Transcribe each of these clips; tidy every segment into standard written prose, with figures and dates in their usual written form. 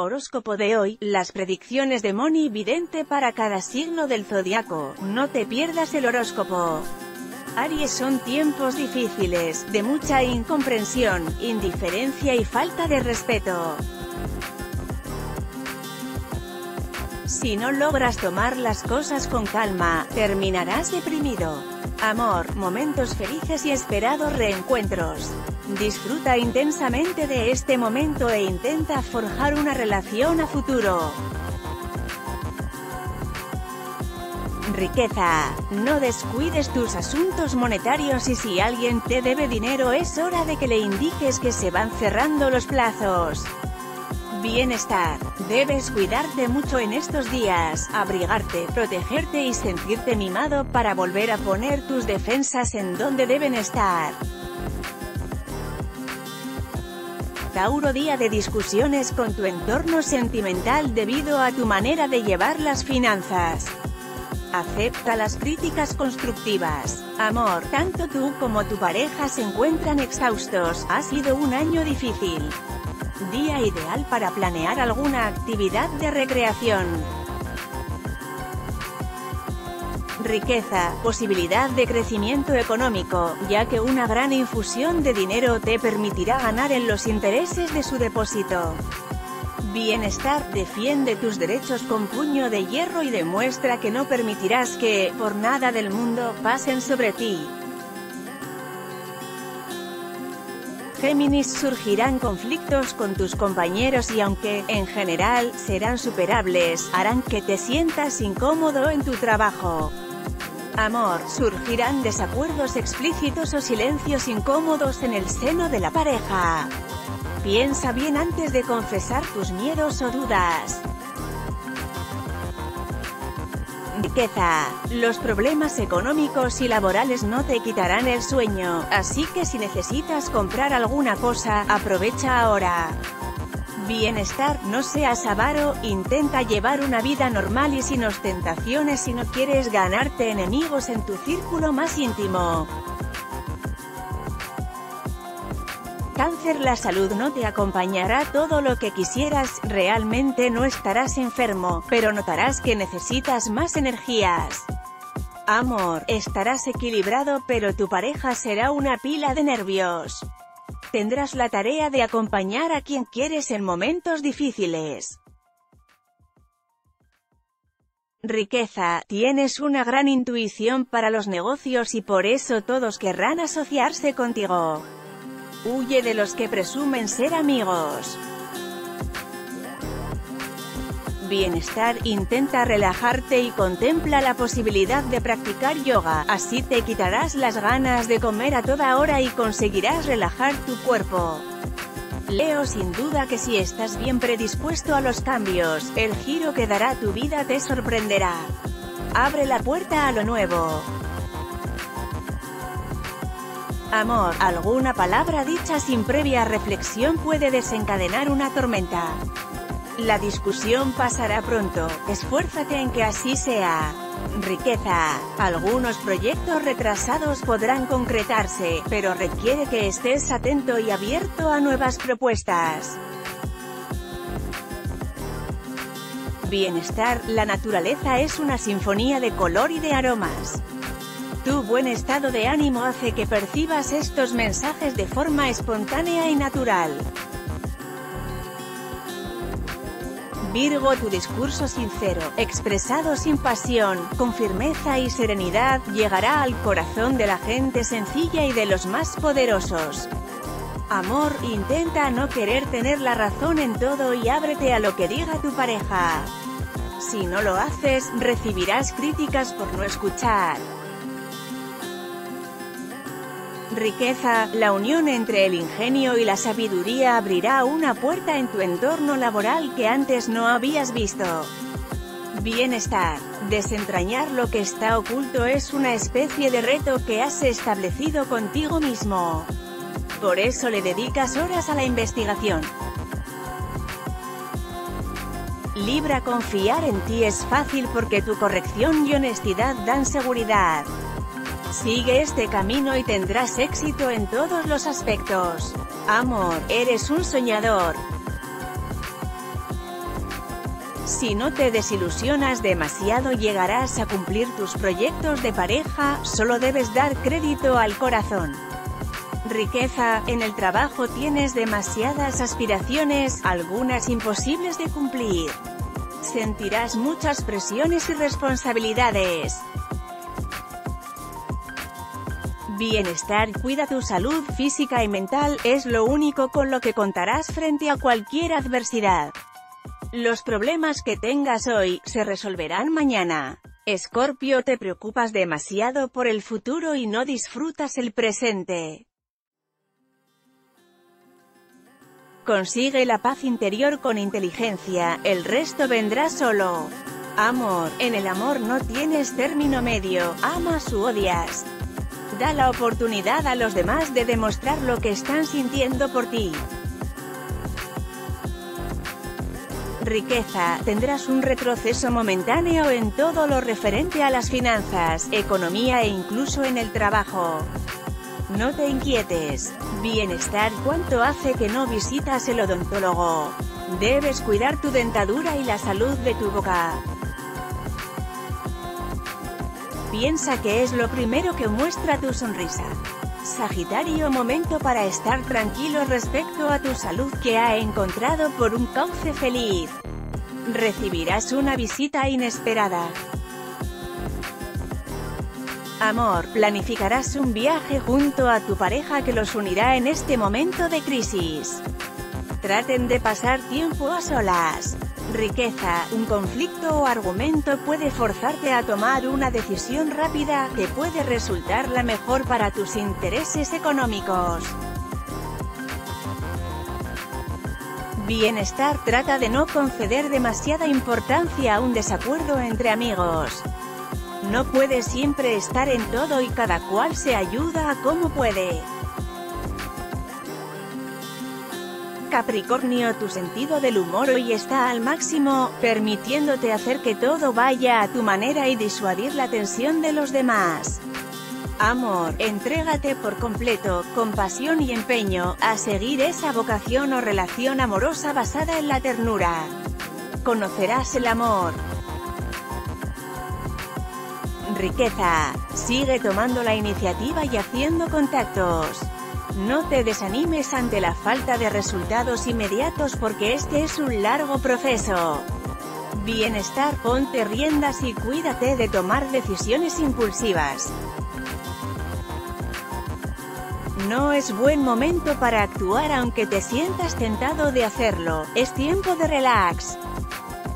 Horóscopo de hoy, las predicciones de Mhoni Vidente para cada signo del zodiaco. No te pierdas el horóscopo. Aries, son tiempos difíciles, de mucha incomprensión, indiferencia y falta de respeto. Si no logras tomar las cosas con calma, terminarás deprimido. Amor, momentos felices y esperados reencuentros. Disfruta intensamente de este momento e intenta forjar una relación a futuro. Riqueza, no descuides tus asuntos monetarios y si alguien te debe dinero es hora de que le indiques que se van cerrando los plazos. Bienestar, debes cuidarte mucho en estos días, abrigarte, protegerte y sentirte mimado para volver a poner tus defensas en donde deben estar. Tauro, día de discusiones con tu entorno sentimental debido a tu manera de llevar las finanzas. Acepta las críticas constructivas. Amor, tanto tú como tu pareja se encuentran exhaustos, ha sido un año difícil. Día ideal para planear alguna actividad de recreación. Riqueza, posibilidad de crecimiento económico, ya que una gran infusión de dinero te permitirá ganar en los intereses de su depósito. Bienestar, defiende tus derechos con puño de hierro y demuestra que no permitirás que, por nada del mundo, pasen sobre ti. Géminis, surgirán conflictos con tus compañeros y aunque, en general, serán superables, harán que te sientas incómodo en tu trabajo. Amor, surgirán desacuerdos explícitos o silencios incómodos en el seno de la pareja. Piensa bien antes de confesar tus miedos o dudas. Riqueza, los problemas económicos y laborales no te quitarán el sueño, así que si necesitas comprar alguna cosa, aprovecha ahora. Bienestar, no seas avaro, intenta llevar una vida normal y sin ostentaciones si no quieres ganarte enemigos en tu círculo más íntimo. Cáncer, la salud no te acompañará todo lo que quisieras, realmente no estarás enfermo, pero notarás que necesitas más energías. Amor, estarás equilibrado pero tu pareja será una pila de nervios. Tendrás la tarea de acompañar a quien quieres en momentos difíciles. Riqueza, tienes una gran intuición para los negocios y por eso todos querrán asociarse contigo. Huye de los que presumen ser amigos. Bienestar, intenta relajarte y contempla la posibilidad de practicar yoga, así te quitarás las ganas de comer a toda hora y conseguirás relajar tu cuerpo. Leo, sin duda que si estás bien predispuesto a los cambios, el giro que dará tu vida te sorprenderá. Abre la puerta a lo nuevo. Amor, alguna palabra dicha sin previa reflexión puede desencadenar una tormenta. La discusión pasará pronto, esfuérzate en que así sea. Riqueza, algunos proyectos retrasados podrán concretarse, pero requiere que estés atento y abierto a nuevas propuestas. Bienestar, la naturaleza es una sinfonía de color y de aromas. Tu buen estado de ánimo hace que percibas estos mensajes de forma espontánea y natural. Virgo, tu discurso sincero, expresado sin pasión, con firmeza y serenidad, llegará al corazón de la gente sencilla y de los más poderosos. Amor, intenta no querer tener la razón en todo y ábrete a lo que diga tu pareja. Si no lo haces, recibirás críticas por no escuchar. Riqueza, la unión entre el ingenio y la sabiduría abrirá una puerta en tu entorno laboral que antes no habías visto. Bienestar, desentrañar lo que está oculto es una especie de reto que has establecido contigo mismo. Por eso le dedicas horas a la investigación. Libra, confiar en ti es fácil porque tu corrección y honestidad dan seguridad. Sigue este camino y tendrás éxito en todos los aspectos. Amor, eres un soñador. Si no te desilusionas demasiado llegarás a cumplir tus proyectos de pareja, solo debes dar crédito al corazón. Riqueza, en el trabajo tienes demasiadas aspiraciones, algunas imposibles de cumplir. Sentirás muchas presiones y responsabilidades. Bienestar, cuida tu salud física y mental, es lo único con lo que contarás frente a cualquier adversidad. Los problemas que tengas hoy, se resolverán mañana. Escorpio, te preocupas demasiado por el futuro y no disfrutas el presente. Consigue la paz interior con inteligencia, el resto vendrá solo. Amor, en el amor no tienes término medio, amas u odias. Da la oportunidad a los demás de demostrar lo que están sintiendo por ti. Riqueza, tendrás un retroceso momentáneo en todo lo referente a las finanzas, economía e incluso en el trabajo. No te inquietes. Bienestar, ¿cuánto hace que no visitas el odontólogo? Debes cuidar tu dentadura y la salud de tu boca. Piensa que es lo primero que muestra tu sonrisa. Sagitario, momento para estar tranquilo respecto a tu salud que ha encontrado por un cauce feliz. Recibirás una visita inesperada. Amor, planificarás un viaje junto a tu pareja que los unirá en este momento de crisis. Traten de pasar tiempo a solas. Riqueza, un conflicto o argumento puede forzarte a tomar una decisión rápida, que puede resultar la mejor para tus intereses económicos. Bienestar, trata de no conceder demasiada importancia a un desacuerdo entre amigos. No puedes siempre estar en todo y cada cual se ayuda como puede. Capricornio, tu sentido del humor hoy está al máximo, permitiéndote hacer que todo vaya a tu manera y disuadir la tensión de los demás. Amor, entrégate por completo, con pasión y empeño, a seguir esa vocación o relación amorosa basada en la ternura. Conocerás el amor. Riqueza, sigue tomando la iniciativa y haciendo contactos. No te desanimes ante la falta de resultados inmediatos porque este es un largo proceso. Bienestar, ponte riendas y cuídate de tomar decisiones impulsivas. No es buen momento para actuar aunque te sientas tentado de hacerlo, es tiempo de relax.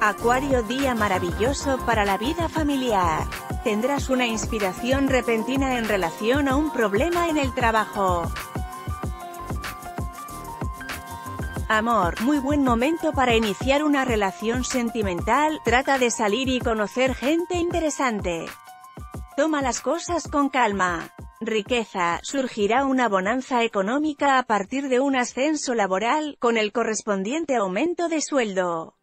Acuario, día maravilloso para la vida familiar. Tendrás una inspiración repentina en relación a un problema en el trabajo. Amor, muy buen momento para iniciar una relación sentimental, trata de salir y conocer gente interesante. Toma las cosas con calma. Riqueza, surgirá una bonanza económica a partir de un ascenso laboral, con el correspondiente aumento de sueldo.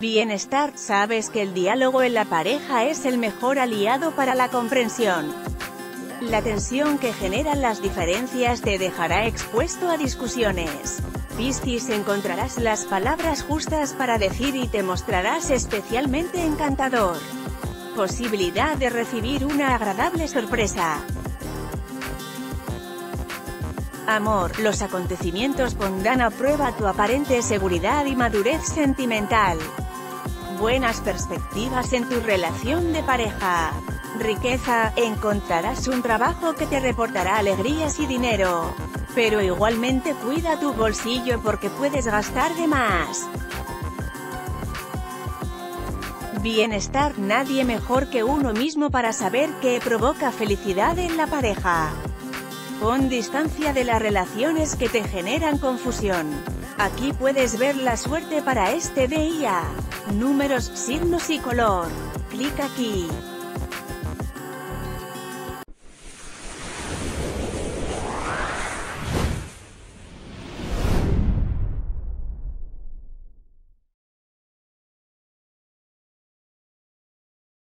Bienestar, sabes que el diálogo en la pareja es el mejor aliado para la comprensión. La tensión que generan las diferencias te dejará expuesto a discusiones. Piscis, encontrarás las palabras justas para decir y te mostrarás especialmente encantador. Posibilidad de recibir una agradable sorpresa. Amor, los acontecimientos pondrán a prueba tu aparente seguridad y madurez sentimental. Buenas perspectivas en tu relación de pareja. Riqueza, encontrarás un trabajo que te reportará alegrías y dinero. Pero igualmente cuida tu bolsillo porque puedes gastar de más. Bienestar, nadie mejor que uno mismo para saber qué provoca felicidad en la pareja. Pon distancia de las relaciones que te generan confusión. Aquí puedes ver la suerte para este día. Números, signos y color. Clic aquí.